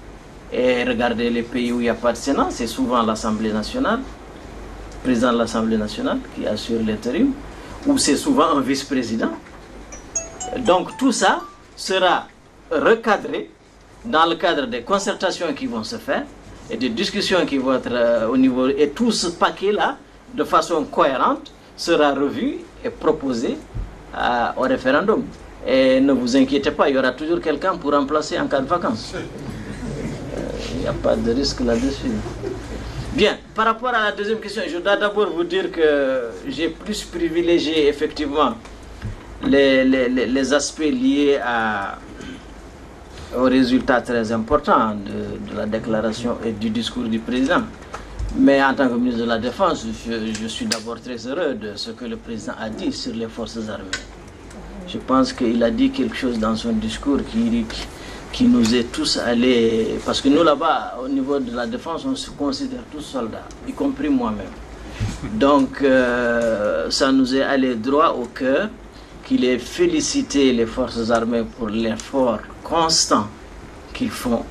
Et regardez les pays où il n'y a pas de Sénat, c'est souvent l'Assemblée nationale, le président de l'Assemblée nationale qui assure l'intérim, ou c'est souvent un vice-président. Donc tout ça sera recadré dans le cadre des concertations qui vont se faire et des discussions qui vont être au niveau... Et tout ce paquet-là, de façon cohérente, sera revu et proposé au référendum. Et ne vous inquiétez pas, il y aura toujours quelqu'un pour remplacer en cas de vacances. Il n'y a pas de risque là-dessus. Bien, par rapport à la deuxième question, je dois d'abord vous dire que j'ai plus privilégié effectivement les aspects liés aux résultats très importants de la déclaration et du discours du président. Mais en tant que ministre de la Défense, je suis d'abord très heureux de ce que le président a dit sur les forces armées. Je pense qu'il a dit quelque chose dans son discours qui nous est tous allés... Parce que nous là-bas, au niveau de la Défense, on se considère tous soldats, y compris moi-même. Donc ça nous est allé droit au cœur. Qu'il ait félicité les forces armées pour l'effort constant qu'ils font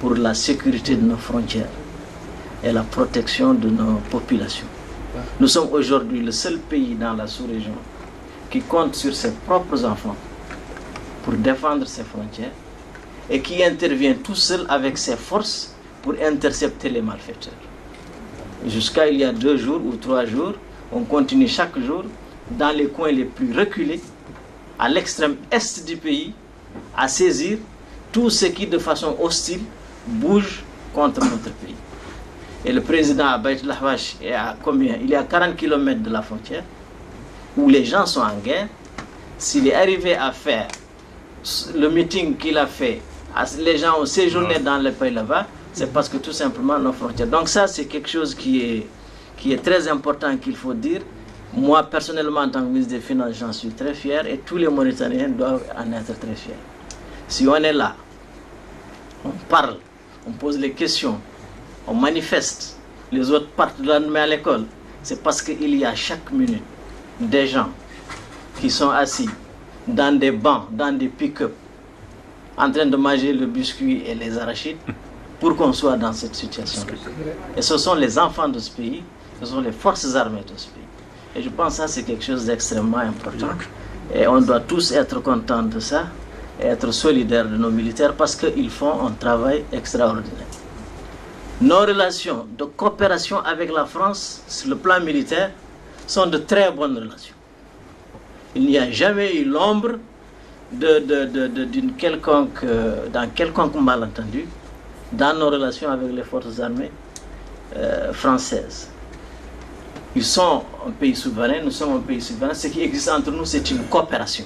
pour la sécurité de nos frontières et la protection de nos populations. Nous sommes aujourd'hui le seul pays dans la sous-région qui compte sur ses propres enfants pour défendre ses frontières et qui intervient tout seul avec ses forces pour intercepter les malfaiteurs. Jusqu'à il y a 2 jours ou 3 jours, on continue chaque jour dans les coins les plus reculés, à l'extrême est du pays, à saisir tout ce qui, de façon hostile, bouge contre notre pays. Et le président à Beit Lahwash est à combien? Il est à 40 km de la frontière, où les gens sont en guerre. S'il est arrivé à faire le meeting qu'il a fait, les gens ont séjourné dans le pays là-bas, c'est parce que tout simplement nos frontières. Donc ça, c'est quelque chose qui est très important qu'il faut dire. Moi, personnellement, en tant que ministre des Finances, j'en suis très fier et tous les Mauritaniens doivent en être très fiers. Si on est là, on parle, on pose les questions, on manifeste, les autres partent de la nuit à l'école, c'est parce qu'il y a chaque minute des gens qui sont assis dans des bancs, dans des pick-up, en train de manger le biscuit et les arachides pour qu'on soit dans cette situation. Et ce sont les enfants de ce pays, ce sont les forces armées de ce pays. Et je pense que ça, c'est quelque chose d'extrêmement important. Et on doit tous être contents de ça, et être solidaires de nos militaires, parce qu'ils font un travail extraordinaire. Nos relations de coopération avec la France, sur le plan militaire, sont de très bonnes relations. Il n'y a jamais eu l'ombre dans quelconque malentendu dans nos relations avec les forces armées françaises. Ils sont un pays souverain, nous sommes un pays souverain. Ce qui existe entre nous, c'est une coopération.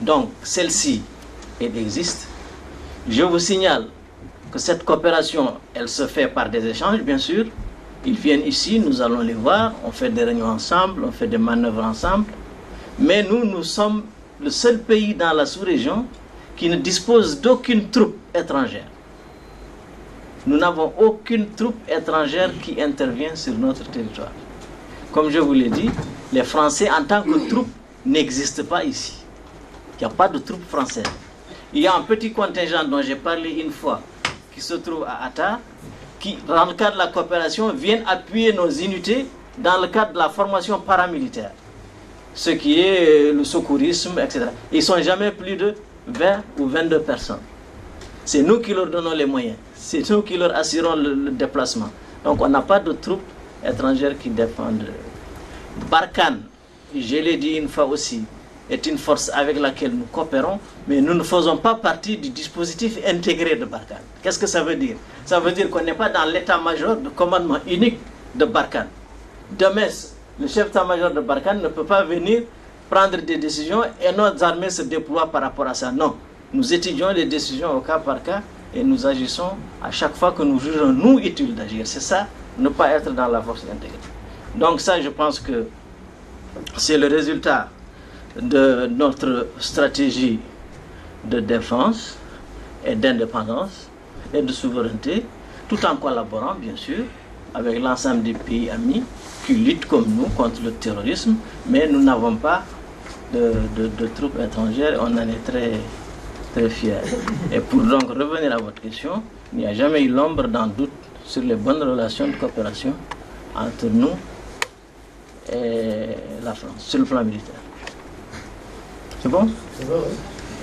Donc, celle-ci, elle existe. Je vous signale que cette coopération, elle se fait par des échanges, bien sûr. Ils viennent ici, nous allons les voir, on fait des réunions ensemble, on fait des manœuvres ensemble. Mais nous, nous sommes le seul pays dans la sous-région qui ne dispose d'aucune troupe étrangère. Nous n'avons aucune troupe étrangère qui intervient sur notre territoire. Comme je vous l'ai dit, les Français en tant que troupe n'existent pas ici. Il n'y a pas de troupe française. Il y a un petit contingent dont j'ai parlé une fois, qui se trouve à Atta, qui, dans le cadre de la coopération, viennent appuyer nos unités dans le cadre de la formation paramilitaire, ce qui est le secourisme, etc. Ils ne sont jamais plus de 20 ou 22 personnes. C'est nous qui leur donnons les moyens, c'est nous qui leur assurons le déplacement. Donc on n'a pas de troupes étrangères qui défendent. Barkhane, je l'ai dit une fois aussi, est une force avec laquelle nous coopérons, mais nous ne faisons pas partie du dispositif intégré de Barkhane. Qu'est-ce que ça veut dire? Ça veut dire qu'on n'est pas dans l'état-major de commandement unique de Barkhane. Demain, le chef d'état-major de Barkhane ne peut pas venir prendre des décisions et nos armées se déploient par rapport à ça. Non, nous étudions les décisions au cas par cas et nous agissons à chaque fois que nous jugeons nous utile d'agir. C'est ça, ne pas être dans la force intégrée. Donc ça, je pense que c'est le résultat de notre stratégie de défense et d'indépendance et de souveraineté, tout en collaborant bien sûr avec l'ensemble des pays amis qui luttent comme nous contre le terrorisme, mais nous n'avons pas de troupes étrangères, on en est très fiers. Et pour donc revenir à votre question, il n'y a jamais eu l'ombre d'un doute sur les bonnes relations de coopération entre nous et la France, sur le plan militaire. C'est bon؟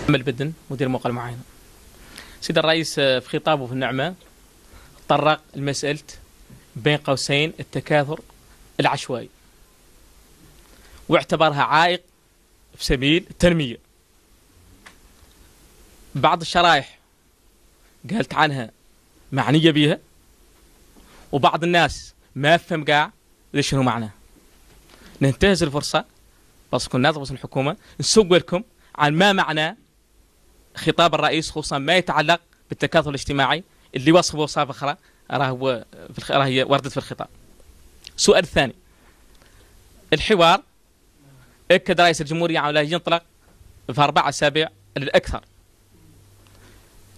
أمل بدن مدير موقع المعاينة. سيد الرئيس في خطابه في النعمان طرق لمسألة بين قوسين التكاثر العشوائي واعتبرها عائق في سبيل التنمية. بعض الشرائح قالت عنها معنية بها وبعض الناس ما فهم قاع ليش شنو معناه. ننتهز الفرصة بس كنا نضبط الحكومة نسوق لكم عن ما معنى خطاب الرئيس خصوصا ما يتعلق بالتكاثر الاجتماعي اللي وصفه وصفة أخرى راهي وردت في الخطاب. السؤال الثاني الحوار أكد رئيس الجمهورية على ينطلق في 4 أسابيع للأكثر.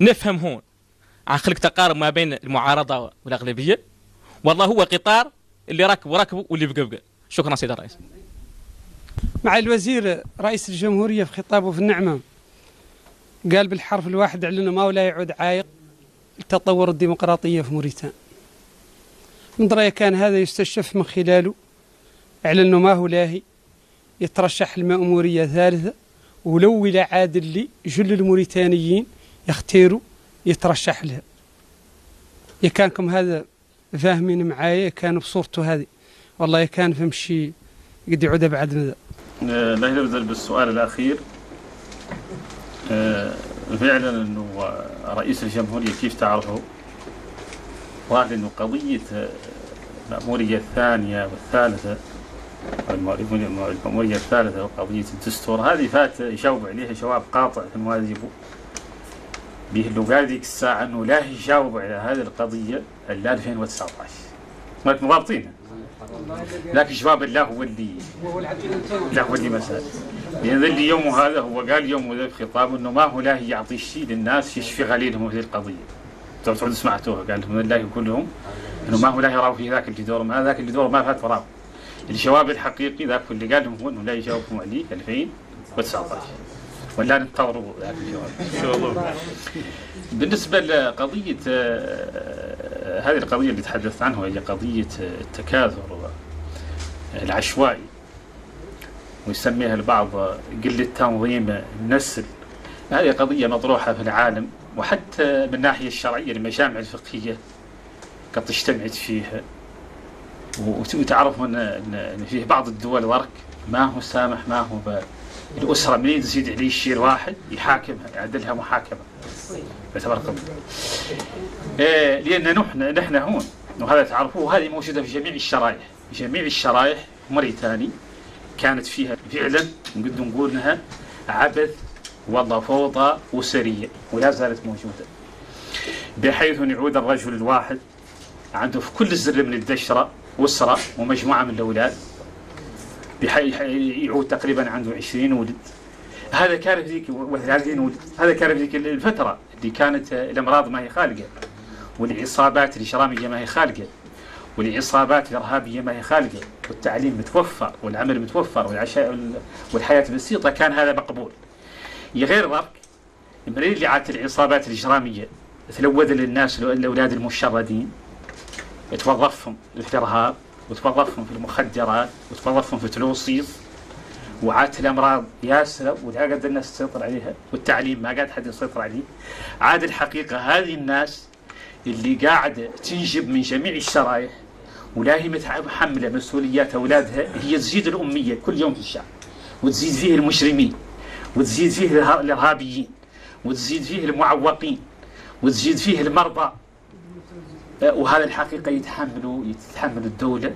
نفهم هون عن خلق تقارب ما بين المعارضة والأغلبية والله هو قطار اللي ركبوا واللي بقى. شكرا سيد الرئيس. مع الوزير رئيس الجمهورية في خطابه في النعمة قال بالحرف الواحد على أنه ما ولا يعود عائق التطور الديمقراطية في موريتانيا. من رأيي كان هذا يستشف من خلاله على أنه ما هو لاهي يترشح المأمورية ثالثة ولو ولا عادل لي جل الموريتانيين يختاروا يترشح لها. يكانكم هذا فاهمين معايا كان بصورته هذه والله يكان فهم شي قد يعود بعد ماذا. لا يبذل بالسؤال الأخير فعلا أنه رئيس الجمهورية كيف تعرفه قال أنه قضية المأمورية الثانية والثالثة المأمورية الثالثة وقضية الدستور هذه فات يجاوب عليها جواب قاطع تنواجبه به اللغة ذيك الساعة أنه لا يجاوب على هذه القضية إلا 2019 ما مغالطين لكن جواب الله هو اللي مسألة لأن اللي يوم هذا هو قال يوم هذا بخطاب أنه ما هو لا يعطي شيء للناس يشفي غليلهم هذه القضية تعود سمعتوها قال لهم الله كلهم أنه ما هو لا يراو في ذاك اللي دورهم هذا ذاك اللي دورهم ما فات وراء الجواب الحقيقي ذاك اللي قال لهم هو أنه لا يجاوبهم عليه 2019 ولا ننتظروا ذاك الجواب إن شاء الله. بالنسبة لقضية هذه القضية اللي تحدثت عنها وهي قضية التكاثر العشوائي ويسميها البعض قلة تنظيم النسل هذه قضية مطروحة في العالم وحتى من الناحية الشرعية المجامع الفقهية قد اجتمعت فيها وتعرفون أن فيه بعض الدول ورك ما هو سامح ما هو الأسرة ملي تزيد عليه شي واحد يحاكمها يعدلها محاكمة تبارك الله. لأن نحن هون وهذا تعرفوه، هذه موجودة في جميع الشرائح، جميع الشرائح موريتاني كانت فيها فعلا نقدر نقول انها عبث والله فوضى أسرية ولا زالت موجودة، بحيث أن يعود الرجل الواحد عنده في كل زر من الدشرة أسرة ومجموعة من الأولاد، بحيث يعود تقريبا عنده 20 ولد. هذا كان في ذيك 30 ولد، هذا كان في ذيك الفترة اللي كانت الأمراض ما هي خالقة، والعصابات الإجرامية ما هي خالقة، والعصابات الإرهابية ما هي خالقة، والتعليم متوفر والعمل متوفر والعشاء والحياة بسيطة، كان هذا مقبول. غير ذلك مرين اللي عادت العصابات الإجرامية تلوذ للناس الأولاد المشردين، توظفهم في الإرهاب وتوظفهم في المخدرات وتوظفهم في تلوصيص، وعادت الأمراض ياسرة ولا قد الناس تسيطر عليها، والتعليم ما قاد حد يسيطر عليه. عاد الحقيقة هذه الناس اللي قاعدة تنجب من جميع الشرائح ولا هي متحملة مسؤوليات أولادها، هي تزيد الأمية كل يوم في الشعب، وتزيد فيه المجرمين، وتزيد فيه الإرهابيين، وتزيد فيه المعوقين، وتزيد فيه المرضى. وهذا الحقيقة يتحمل الدولة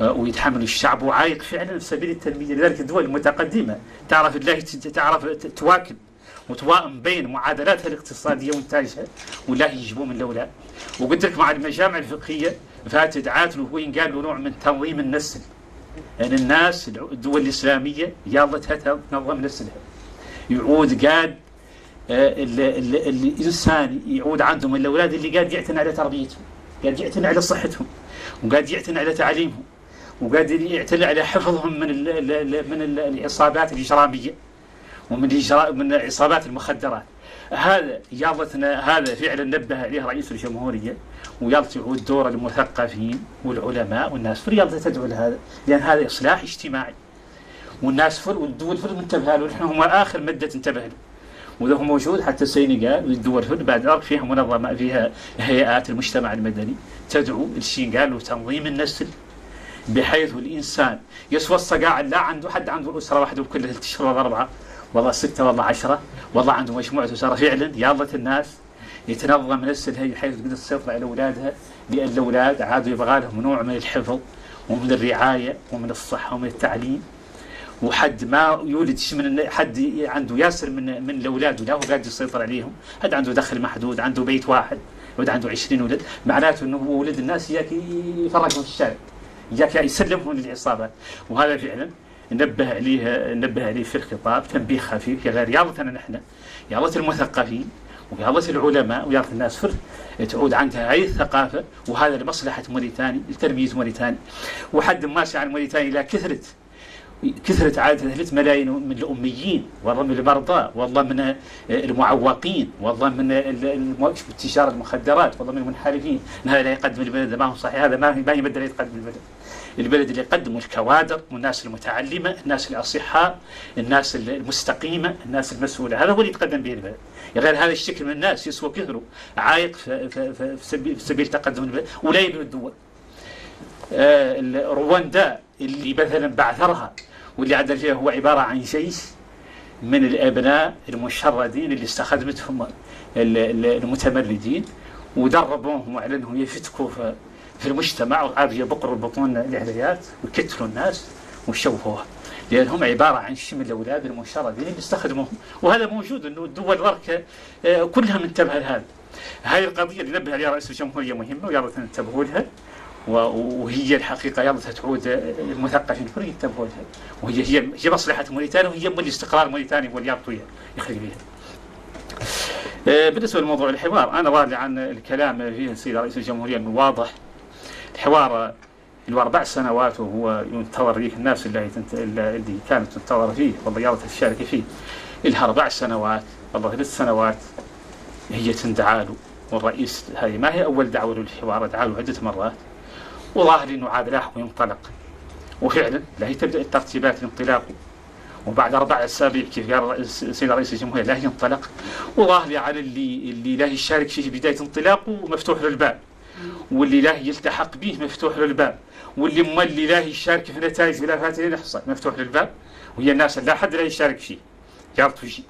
ويتحمل الشعب، وعايق فعلا في سبيل التنمية. لذلك الدول المتقدمة تعرف تواكب وتوائم بين معادلاتها الاقتصادية وإنتاجها ولا يجيبوا من الأولاد. وقلت لك مع المجامع الفقهية فاتدعات له وين قالوا نوع من تنظيم النسل، يعني الناس الدول الإسلامية يلا تنظم نسلها، يعود قاد الإنسان يعود عندهم الأولاد اللي قاعد يعتنى على تربيتهم، قاعد يعتنى على صحتهم، وقاعد يعتنى على تعليمهم، وقاعد يعتنى على حفظهم من العصابات الإجرامية ومن عصابات المخدرات. هذا يالتنا، هذا فعلا نبه عليه رئيس الجمهورية، ويالله يعود دور المثقفين والعلماء والناس في يالله تدعو لهذا، لأن هذا إصلاح اجتماعي والناس فر والدول فر منتبه له، ونحن هم آخر مدة انتبه له. وده موجود حتى السنغال والدول بعد ذلك فيها منظمة، فيها هيئات المجتمع المدني تدعو السنغال وتنظيم النسل، بحيث الإنسان يسوى الصقاع لا عنده حد عنده أسرة واحدة وكلها 6 والله 4 والله 6 والله 10 والله عنده مجموعة أسرة. فعلا يالله الناس يتنظم نسلها بحيث تقدر تسيطر على أولادها، لأن الأولاد عادوا يبغى لهم نوع من الحفظ ومن الرعاية ومن الصحة ومن التعليم، وحد ما يولد من حد عنده ياسر من الاولاد ولا هو قاعد يسيطر عليهم، حد عنده دخل محدود، عنده بيت واحد ولد عنده 20 ولد، معناته انه هو ولد الناس ياك يفرقهم في الشارع، ياك يسلمهم للعصابات. وهذا فعلا نبه عليه في الخطاب تنبيه خفيف، غير رياضتنا نحن رياضه المثقفين ورياضه العلماء ورياضه الناس فرد تعود عندها هذه الثقافه، وهذا لمصلحه موريتاني لتنميه موريتاني. وحد ماشي عن موريتاني لا كثرة عادة 3 ملايين من الأميين والله من المرضى والله من المعوقين والله من تجارة المخدرات والله من المنحرفين. هذا لا يقدم البلد، ما هو صحيح، هذا ما يبدأ لا يقدم البلد اللي يقدم الكوادر والناس المتعلمة، الناس الأصحاء، الناس المستقيمة، الناس المسؤولة، هذا هو اللي يتقدم به البلد. غير هذا الشكل من الناس يسوى كثره عائق في سبيل تقدم البلد ولا يبنوا الدول. رواندا اللي مثلا بعثرها واللي عدل فيها هو عبارة عن جيش من الأبناء المشردين اللي استخدمتهم المتمردين ودربوهم على أنهم يفتكوا في المجتمع، وعاد يبقروا البطون العليات ويكتلوا الناس ويشوهوها، لأنهم عبارة عن شمل الأولاد المشردين اللي استخدموهم. وهذا موجود أنه الدول الغربية كلها منتبهة لهذا. هذه القضية اللي نبه عليها رئيس الجمهورية مهمة وياريت ننتبهوا لها، وهي الحقيقة يلا تعود المثقفين الكل ينتبهوا لها، وهي هي مصلحة موريتانيا وهي مول الاستقرار الموريتاني هو اللي يعطيها يخلي بها. بالنسبة لموضوع الحوار أنا راضي عن الكلام فيه السيد رئيس الجمهورية من واضح. الحوار له 4 سنوات وهو ينتظر ذيك الناس اللي كانت تنتظر فيه والله يلا تشارك فيه، لها 4 سنوات والله 3 سنوات هي تندعى له، والرئيس هذه ما هي أول دعوة للحوار، دعا له عدة مرات وظاهر انه عاد لاحق ينطلق. وفعلا لا هي تبدا الترتيبات لانطلاقه، وبعد 4 اسابيع كيف قال السيد رئيس الجمهوريه لا ينطلق، وظاهر على اللي لا يشارك في بدايه انطلاقه ومفتوح للباب، واللي لا يلتحق به مفتوح للباب، واللي ما اللي لا يشارك في نتائج خلافات اللي تحصل مفتوح للباب، وهي الناس لا حد لا يشارك فيه يعرف شيء،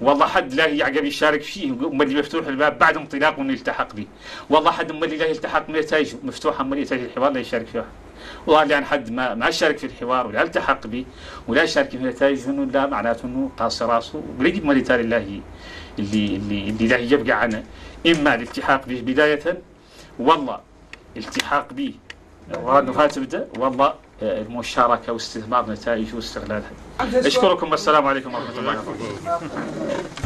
والله حد لا يعقب يشارك فيه، وما اللي مفتوح الباب بعد انطلاقه يلتحق به، والله حد ما اللي لا يلتحق بنتائج مفتوحه، ما نتائج الحوار لا يشارك فيها، والله لأن حد ما شارك في الحوار ولا التحق به ولا يشارك في نتائج انه لا معناته انه قاص راسه، ويجب مالتالي الله اللي لا يبقى عنه اما الالتحاق به بدايه، والله التحاق به وهذا فاتبدا، والله المشاركه واستثمار نتائجه واستغلالها. اشكركم والسلام عليكم ورحمه الله وبركاته.